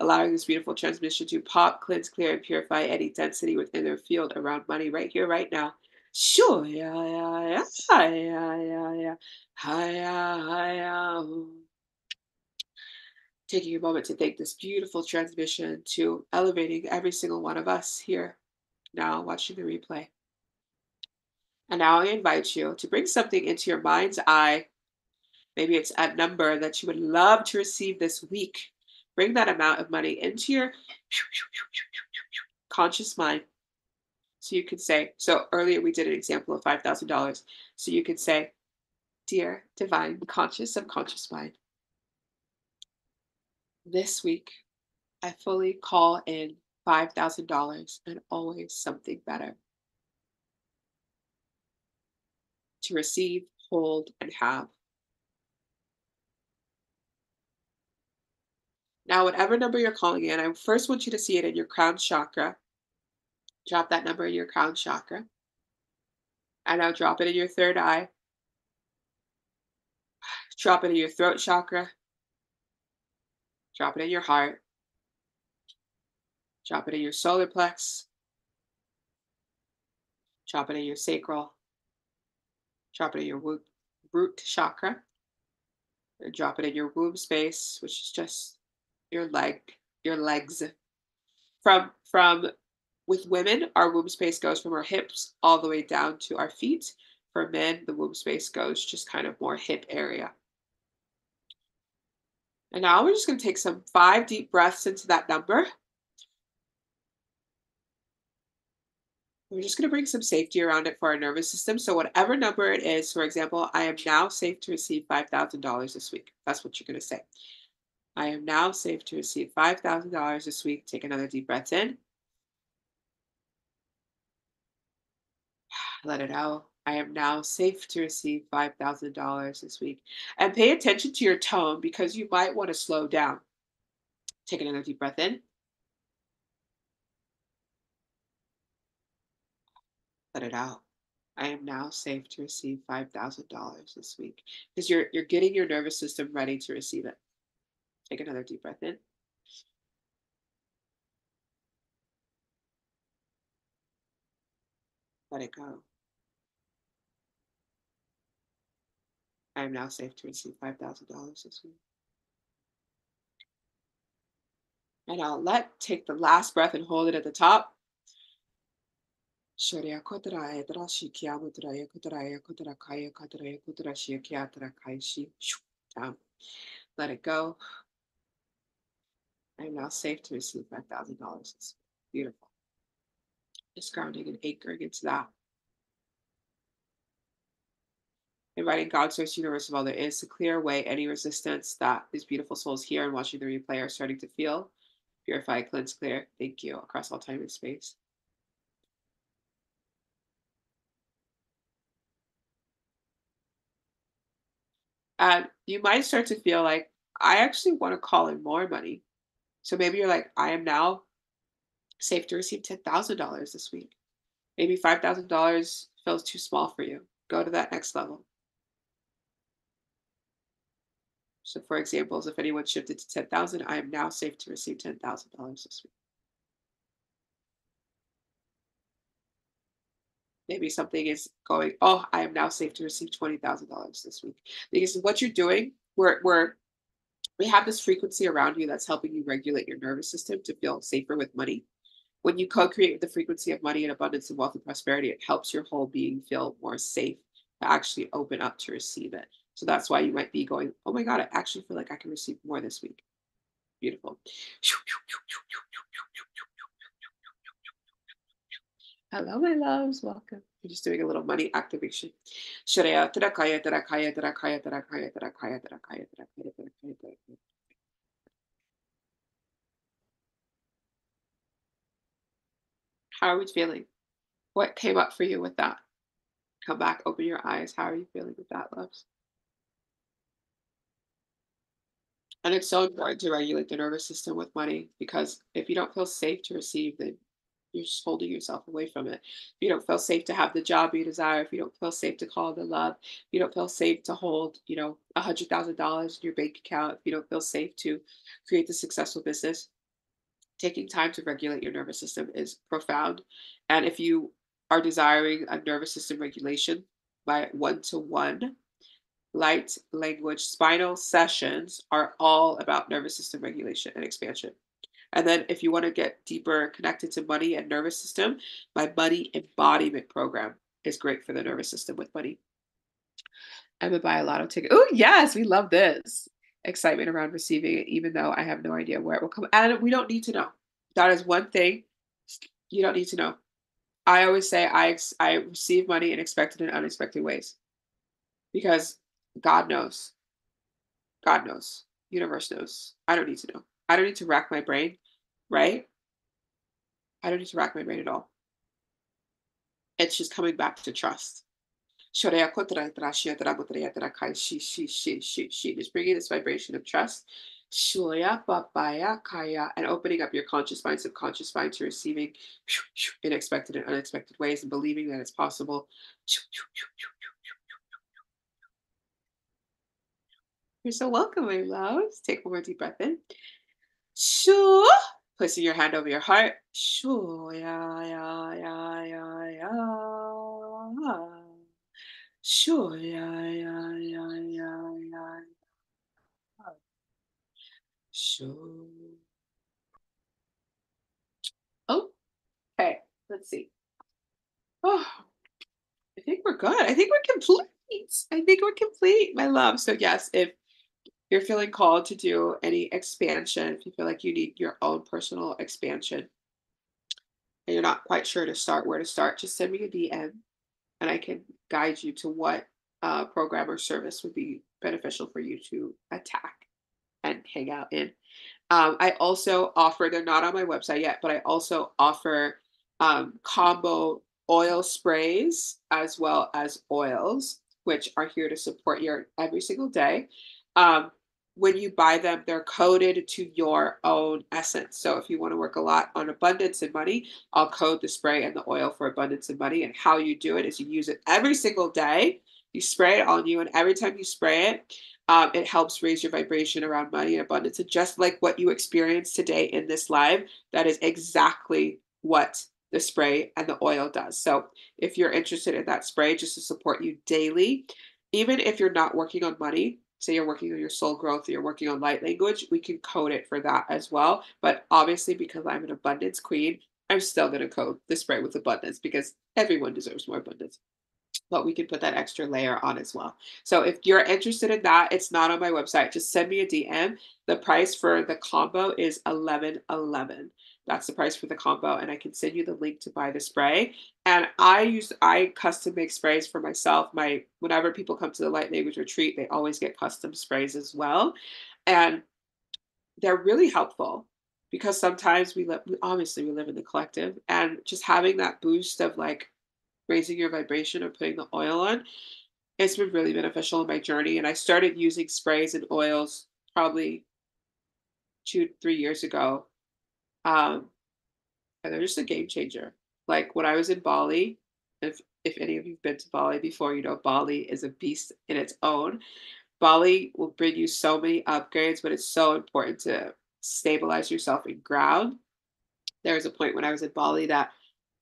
Allowing this beautiful transmission to pop, cleanse, clear, and purify any density within their field around money right here, right now. Shoo ya ya ya hi ya ya ya hi ya hi ya. Taking a moment to thank this beautiful transmission to elevating every single one of us here now watching the replay. And now I invite you to bring something into your mind's eye. Maybe it's a number that you would love to receive this week. Bring that amount of money into your conscious mind. So you could say, so earlier we did an example of five thousand dollars. So you could say, dear divine conscious subconscious mind, this week, I fully call in five thousand dollars and always something better to receive, hold, and have. Now, whatever number you're calling in, I first want you to see it in your crown chakra. Drop that number in your crown chakra. And now drop it in your third eye. Drop it in your throat chakra. Drop it in your heart. Drop it in your solar plex. Drop it in your sacral. Drop it in your root chakra. And drop it in your womb space, which is just your leg, your legs. From, from, with women, our womb space goes from our hips all the way down to our feet. For men, the womb space goes just kind of more hip area. And now we're just going to take some five deep breaths into that number. we're just going to bring some safety around it for our nervous system. So whatever number it is, for example, I am now safe to receive five thousand dollars this week. That's what you're going to say. I am now safe to receive five thousand dollars this week. Take another deep breath in. Let it out. I am now safe to receive five thousand dollars this week. And pay attention to your tone, because you might want to slow down. Take another deep breath in. Let it out. I am now safe to receive five thousand dollars this week, because you're you're getting your nervous system ready to receive it. Take another deep breath in. Let it go. I am now safe to receive five thousand dollars this week. And I'll let take the last breath and hold it at the top. Sharia Kotaraya Drashi Kiabutraya Kotaraya Kotarakaya Kataraya Kotarashia Kiatra Kaishi. Down. Let it go. I am now safe to receive five thousand dollars this week. Beautiful. Just grounding and anchoring into that. Inviting God, Source, Universe, of all there is to clear away any resistance that these beautiful souls here and watching the replay are starting to feel. Purify, cleanse, clear. Thank you. Across all time and space. And you might start to feel like, I actually want to call in more money. So maybe you're like, I am now safe to receive ten thousand dollars this week. Maybe five thousand dollars feels too small for you. Go to that next level. So for examples, if anyone shifted to ten thousand dollars, I am now safe to receive ten thousand dollars this week. Maybe something is going, oh, I am now safe to receive twenty thousand dollars this week. Because what you're doing, we're, we're, we have this frequency around you that's helping you regulate your nervous system to feel safer with money. When you co-create with the frequency of money and abundance and wealth and prosperity, it helps your whole being feel more safe to actually open up to receive it. So that's why you might be going, oh my God, I actually feel like I can receive more this week. Beautiful. Hello, my loves. Welcome. We're just doing a little money activation. How are we feeling? What came up for you with that? Come back, open your eyes. How are you feeling with that, loves? And it's so important to regulate the nervous system with money, because if you don't feel safe to receive, then you're just holding yourself away from it. If you don't feel safe to have the job you desire, if you don't feel safe to call the love, if you don't feel safe to hold, you know, one hundred thousand dollars in your bank account, if you don't feel safe to create the successful business, taking time to regulate your nervous system is profound. And if you are desiring a nervous system regulation by one-to-one, light language spinal sessions are all about nervous system regulation and expansion. And then if you want to get deeper connected to money and nervous system, my money embodiment program is great for the nervous system with money. I'm going to buy a lotto ticket. Oh, yes, we love this. Excitement around receiving it, even though I have no idea where it will come. And we don't need to know. That is one thing you don't need to know. I always say I, I receive money in expected and unexpected ways, because God knows. God knows. Universe knows. I don't need to know. I don't need to rack my brain, right? I don't need to rack my brain at all. It's just coming back to trust. Just bringing this vibration of trust and opening up your conscious mind, subconscious mind to receiving in expected and unexpected ways, and believing that it's possible. You're so welcome, my loves. Take one more deep breath in. Sure. Placing your hand over your heart. Sure. Yeah, yeah, yeah, yeah, yeah. Sure. Yeah, yeah, yeah, yeah, yeah. Sure. Oh, okay. Let's see. Oh, I think we're good. I think we're complete. I think we're complete, my love. So yes, if you're feeling called to do any expansion, if you feel like you need your own personal expansion, and you're not quite sure to start, where to start, just send me a D M and I can guide you to what uh, program or service would be beneficial for you to attack and hang out in. Um, I also offer, they're not on my website yet, but I also offer um, combo oil sprays as well as oils, which are here to support you every single day. Um, when you buy them, they're coded to your own essence. So if you want to work a lot on abundance and money, I'll code the spray and the oil for abundance and money. And how you do it is you use it every single day. You spray it on you, and every time you spray it, Um, it helps raise your vibration around money and abundance. And just like what you experienced today in this live, that is exactly what the spray and the oil does. So if you're interested in that spray, just to support you daily, even if you're not working on money, say you're working on your soul growth, or you're working on light language, we can code it for that as well. But obviously, because I'm an abundance queen, I'm still going to code the spray with abundance, because everyone deserves more abundance. But we can put that extra layer on as well. So if you're interested in that, it's not on my website. Just send me a D M. The price for the combo is eleven eleven. That's the price for the combo. And I can send you the link to buy the spray. And I use, I custom make sprays for myself. My, whenever people come to the Light Language Retreat, they always get custom sprays as well. And they're really helpful, because sometimes we live, obviously we live in the collective, and just having that boost of like, raising your vibration or putting the oil on, it's been really beneficial in my journey. And I started using sprays and oils probably two, three years ago. Um, and they're just a game changer. Like when I was in Bali, if, if any of you've been to Bali before, you know, Bali is a beast in its own. Bali will bring you so many upgrades, but it's so important to stabilize yourself and ground. There was a point when I was in Bali that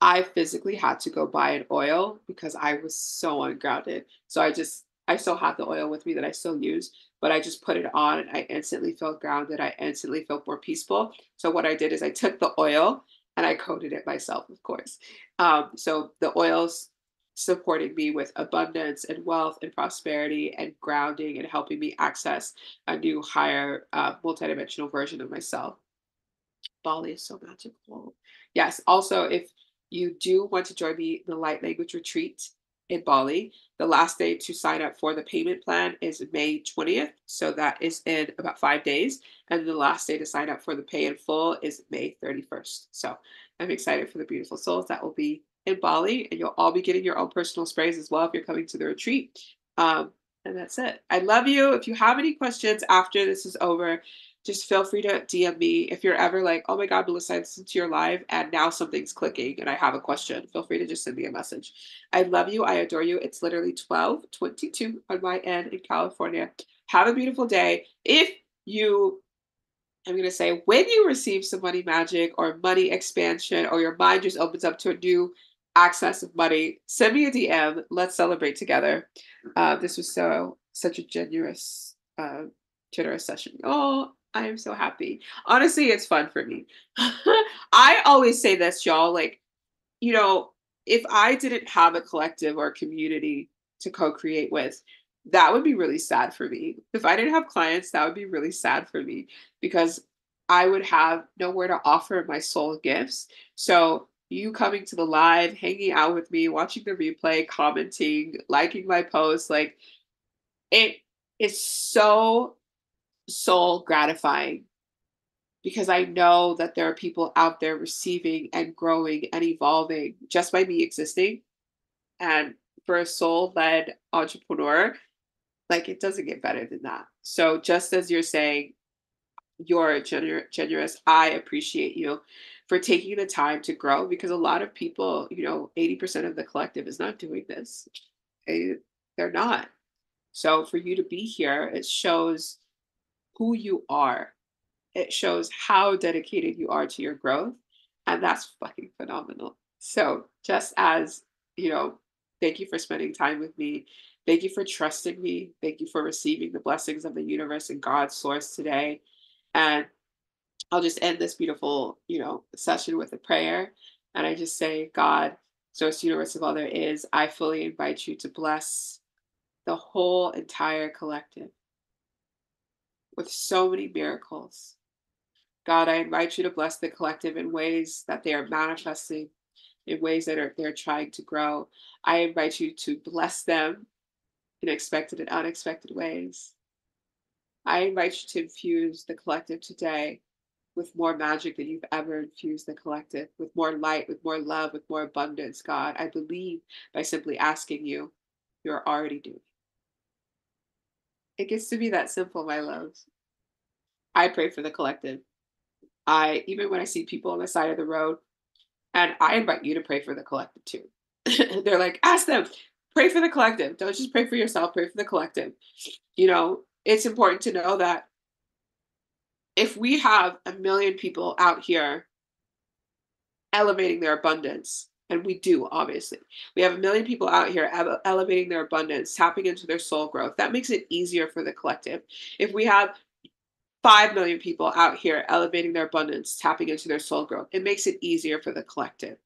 I physically had to go buy an oil because I was so ungrounded. So I just, I still have the oil with me that I still use, but I just put it on and I instantly felt grounded. I instantly felt more peaceful. So what I did is I took the oil and I coated it myself, of course. Um, so the oils supporting me with abundance and wealth and prosperity and grounding and helping me access a new, higher, uh, multidimensional version of myself. Bali is so magical. Yes. Also, if you do want to join me in the Light Language Retreat in Bali, the last day to sign up for the payment plan is May twentieth. So that is in about five days. And the last day to sign up for the pay in full is May thirty-first. So I'm excited for the beautiful souls that will be in Bali. And you'll all be getting your own personal sprays as well if you're coming to the retreat. Um, and that's it. I love you. If you have any questions after this is over, just feel free to D M me. If you're ever like, oh my God, Melissa, I listened to your live and now something's clicking and I have a question, feel free to just send me a message. I love you. I adore you. It's literally twelve twenty-two on my end in California. Have a beautiful day. If you, I'm going to say, when you receive some money magic or money expansion, or your mind just opens up to a new access of money, send me a D M. Let's celebrate together. Uh, this was so, such a generous, uh, generous session. Oh, I am so happy. Honestly, it's fun for me. I always say this, y'all, like, you know, if I didn't have a collective or a community to co-create with, that would be really sad for me. If I didn't have clients, that would be really sad for me, because I would have nowhere to offer my soul gifts. So you coming to the live, hanging out with me, watching the replay, commenting, liking my posts, like, it is so soul gratifying, because I know that there are people out there receiving and growing and evolving just by me existing. And for a soul-led entrepreneur, like, it doesn't get better than that. So just as you're saying, you're gener- generous, I appreciate you for taking the time to grow, because a lot of people, you know, eighty percent of the collective is not doing this. They're not. So for you to be here, it shows who you are. It shows how dedicated you are to your growth. And that's fucking phenomenal. So just as, you know, thank you for spending time with me. Thank you for trusting me. Thank you for receiving the blessings of the universe and God's source today. And I'll just end this beautiful, you know, session with a prayer. And I just say, God, source, universe of all there is, I fully invite you to bless the whole entire collective with so many miracles, God, I invite you to bless the collective in ways that they are manifesting, in ways that are they're trying to grow. I invite you to bless them in expected and unexpected ways. I invite you to infuse the collective today with more magic than you've ever infused the collective, with more light, with more love, with more abundance, God. I believe by simply asking you, you're already doing. It gets to be that simple, my loves. I pray for the collective. I, even when I see people on the side of the road, and I invite you to pray for the collective too. They're like, ask them, pray for the collective. Don't just pray for yourself, pray for the collective. You know, it's important to know that if we have a million people out here elevating their abundance, and we do, obviously, we have a million people out here ele- elevating their abundance, tapping into their soul growth, that makes it easier for the collective. If we have five million people out here elevating their abundance, tapping into their soul growth, it makes it easier for the collective,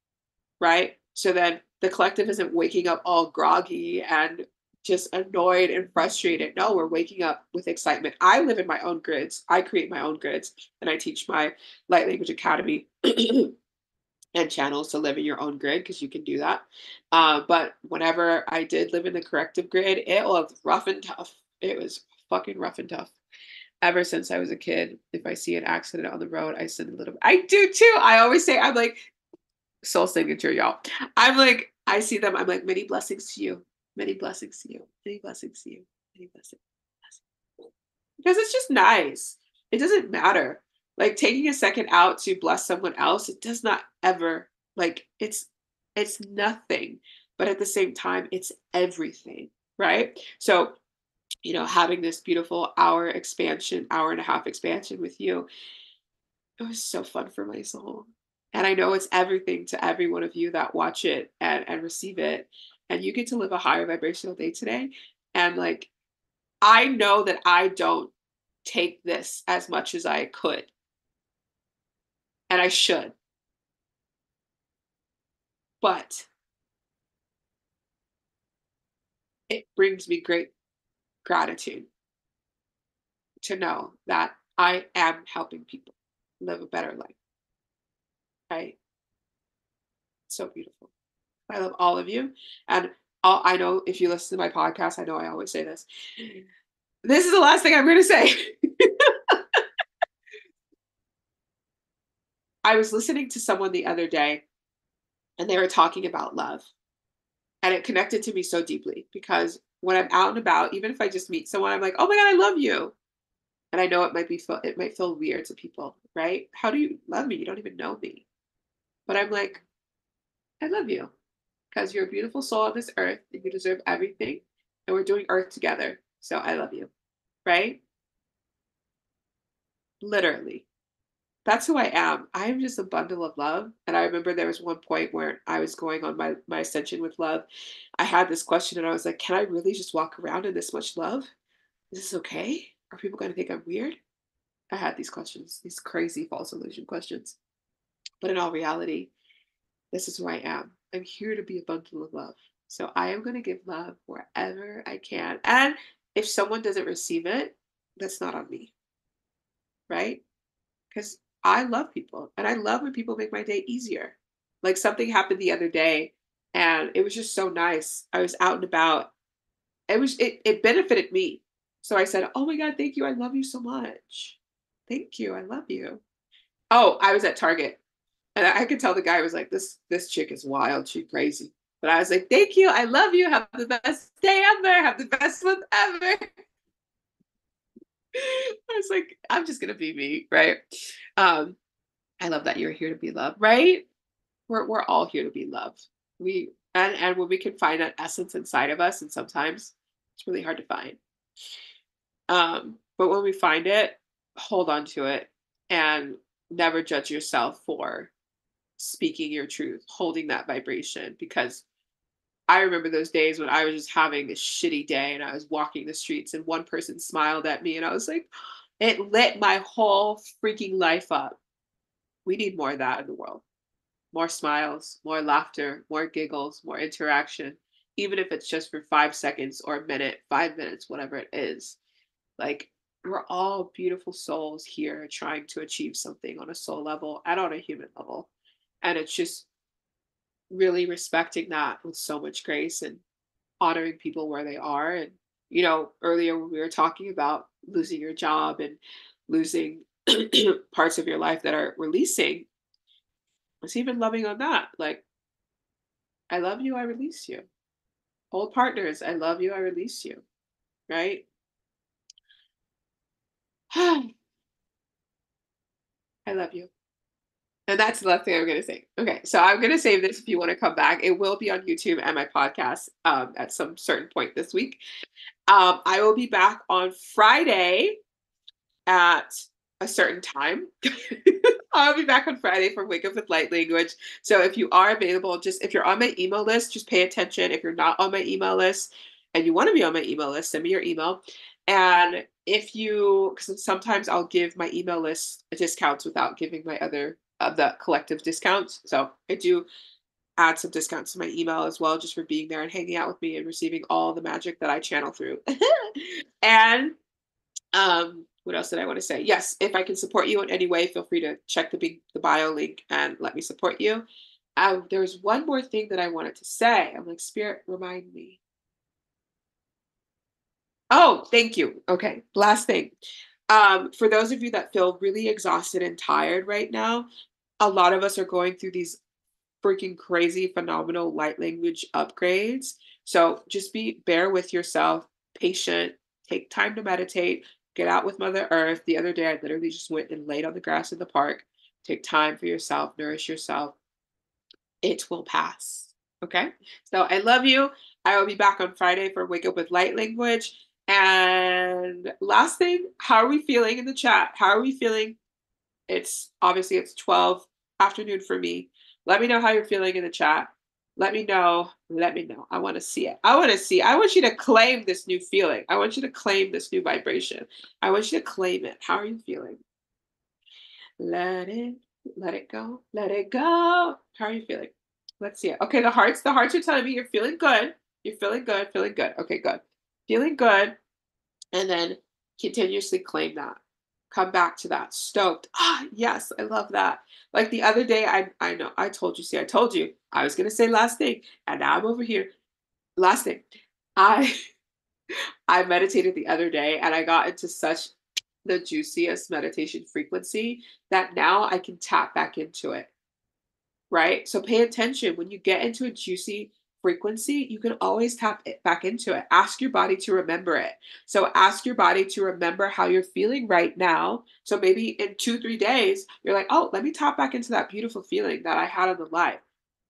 right? So then the collective isn't waking up all groggy and just annoyed and frustrated. No, we're waking up with excitement. I live in my own grids. I create my own grids, and I teach my Light Language Academy and channels to live in your own grid, because you can do that. Uh, but whenever I did live in the corrective grid, it was rough and tough. It was fucking rough and tough. Ever since I was a kid, if I see an accident on the road, I send a little, I do too. I always say, I'm like, soul signature, y'all. I'm like, I see them. I'm like, many blessings to you. Many blessings to you. Many blessings to you. Many blessings. blessings. Because it's just nice. It doesn't matter. Like taking a second out to bless someone else, it does not ever, like it's, it's nothing, but at the same time, it's everything, right? So, you know, having this beautiful hour expansion, hour and a half expansion with you, it was so fun for my soul. And I know it's everything to every one of you that watch it and, and receive it. And you get to live a higher vibrational day today. And like, I know that I don't take this as much as I could. And I should. But it brings me great gratitude to know that I am helping people live a better life. Right? It's so beautiful. I love all of you. And all, I know if you listen to my podcast, I know I always say this. This is the last thing I'm going to say. I was listening to someone the other day, and they were talking about love. And it connected to me so deeply, because when I'm out and about, even if I just meet someone, I'm like, oh my God, I love you. And I know it might be, it might feel weird to people, right? How do you love me? You don't even know me. But I'm like, I love you. Because you're a beautiful soul on this earth, and you deserve everything, and we're doing earth together, so I love you, right? Literally. That's who I am. I am just a bundle of love. And I remember there was one point where I was going on my, my ascension with love. I had this question, and I was like, can I really just walk around in this much love? Is this okay? Are people going to think I'm weird? I had these questions, these crazy false illusion questions. But in all reality, this is who I am. I'm here to be a bundle of love. So I am going to give love wherever I can. And if someone doesn't receive it, that's not on me, right? Because I love people, and I love when people make my day easier. Like something happened the other day, and it was just so nice. I was out and about. It was it, it benefited me. So I said, oh my God, thank you. I love you so much. Thank you. I love you. Oh, I was at Target. And I could tell the guy was like, this this chick is wild. She's crazy. But I was like, thank you. I love you. Have the best day ever. Have the best month ever. I was like, I'm just going to be me, right? Um, I love that you're here to be loved, right? We're we're all here to be loved. We and, and when we can find that essence inside of us, and sometimes it's really hard to find. Um, but when we find it, hold on to it, and never judge yourself for speaking your truth, holding that vibration. Because I remember those days when I was just having a shitty day, and I was walking the streets, and one person smiled at me, and I was like, it lit my whole freaking life up. We need more of that in the world. More smiles, more laughter, more giggles, more interaction, even if it's just for five seconds or a minute, five minutes, whatever it is. Like, we're all beautiful souls here trying to achieve something on a soul level and on a human level. And it's just really respecting that with so much grace and honoring people where they are. And, you know, earlier when we were talking about losing your job and losing parts of your life that are releasing, it's even loving on that. Like, I love you, I release you. Old partners, I love you, I release you. Right? I love you. And that's the last thing I'm going to say. Okay, so I'm going to save this if you want to come back. It will be on YouTube and my podcast um, at some certain point this week. Um, I will be back on Friday at a certain time. I'll be back on Friday for Wake Up with Light Language. So if you are available, just if you're on my email list, just pay attention. If you're not on my email list and you want to be on my email list, send me your email. And if you, because sometimes I'll give my email list discounts without giving my other of uh, the collective discounts. So I do add some discounts to my email as well, just for being there and hanging out with me and receiving all the magic that I channel through. And um, what else did I want to say? Yes, if I can support you in any way, feel free to check the big, the bio link and let me support you. Um, there was one more thing that I wanted to say. I'm like, Spirit, remind me. Oh, thank you. Okay, last thing. Um, for those of you that feel really exhausted and tired right now, a lot of us are going through these freaking crazy, phenomenal light language upgrades. So just be, bear with yourself, patient, take time to meditate, get out with Mother Earth. The other day, I literally just went and laid on the grass in the park. Take time for yourself, nourish yourself. It will pass. Okay. So I love you. I will be back on Friday for Wake Up with Light Language. And last thing, how are we feeling in the chat? How are we feeling? It's obviously it's twelve afternoon for me. Let me know how you're feeling in the chat. Let me know. Let me know. I want to see it. I want to see. I want you to claim this new feeling. I want you to claim this new vibration. I want you to claim it. How are you feeling? Let it, let it go. Let it go. How are you feeling? Let's see it. Okay, the hearts, the hearts are telling me you're feeling good. You're feeling good, feeling good. Okay, good. Feeling good. And then continuously claim that. Come back to that. Stoked. Ah, yes, I love that. Like the other day, I I know, I told you, see, I told you. I was going to say last thing, and now I'm over here. Last thing. I I meditated the other day, and I got into such the juiciest meditation frequency that now I can tap back into it. Right? So pay attention. When you get into a juicy frequency, you can always tap it back into it. Ask your body to remember it. So ask your body to remember how you're feeling right now. So maybe in two, three days, you're like, oh, let me tap back into that beautiful feeling that I had in the life.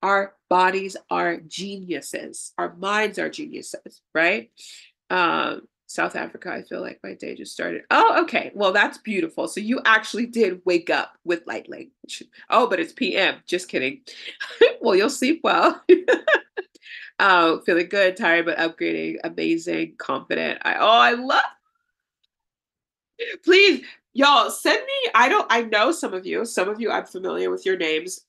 Our bodies are geniuses. Our minds are geniuses, right? Um, South Africa, I feel like my day just started. Oh, okay. Well, that's beautiful. So you actually did wake up with light language. Oh, but it's P M. Just kidding. Well, you'll sleep well. uh, feeling good, tired, but upgrading, amazing, confident. I, oh, I love. Please, y'all, send me. I don't, I know some of you. Some of you, I'm familiar with your names.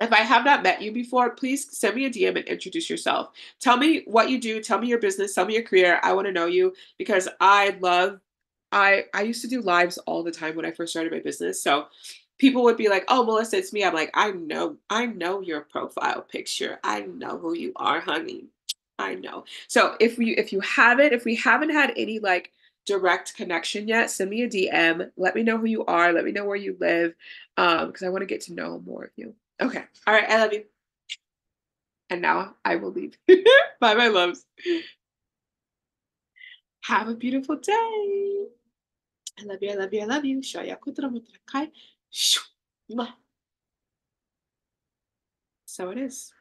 If I have not met you before, please send me a D M and introduce yourself. Tell me what you do. Tell me your business. Tell me your career. I want to know you because I love, I, I used to do lives all the time when I first started my business. So people would be like, oh, Melissa, it's me. I'm like, I know, I know your profile picture. I know who you are, honey. I know. So if we, if you haven't, if we haven't had any like direct connection yet, send me a D M. Let me know who you are. Let me know where you live. Um, because I want to get to know more of you. Okay. All right. I love you. And now I will leave. Bye, my loves. Have a beautiful day. I love you. I love you. I love you. So it is.